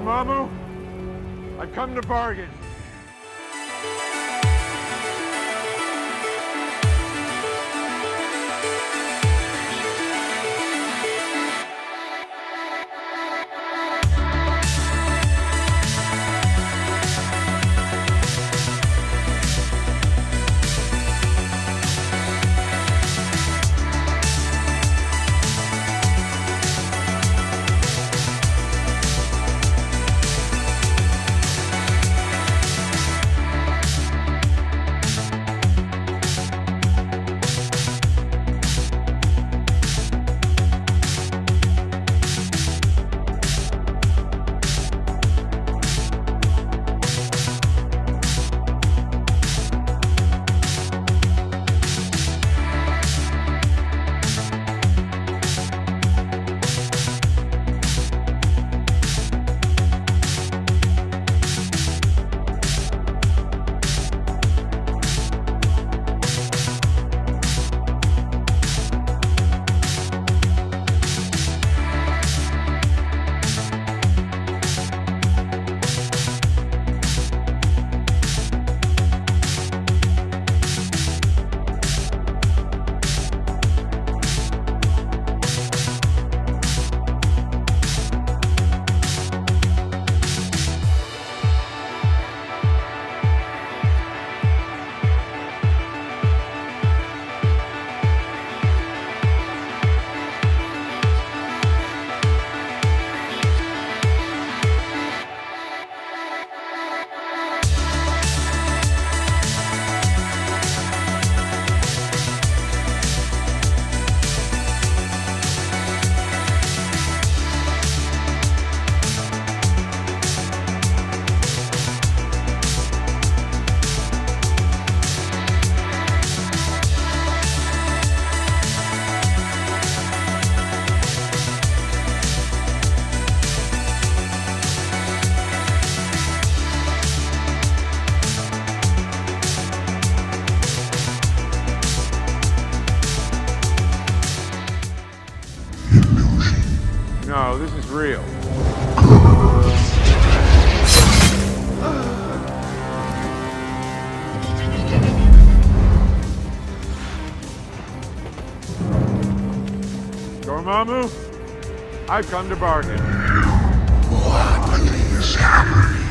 Dormammu, I've come to bargain. No, this is real. Dormammu, I've come to bargain. What is happening?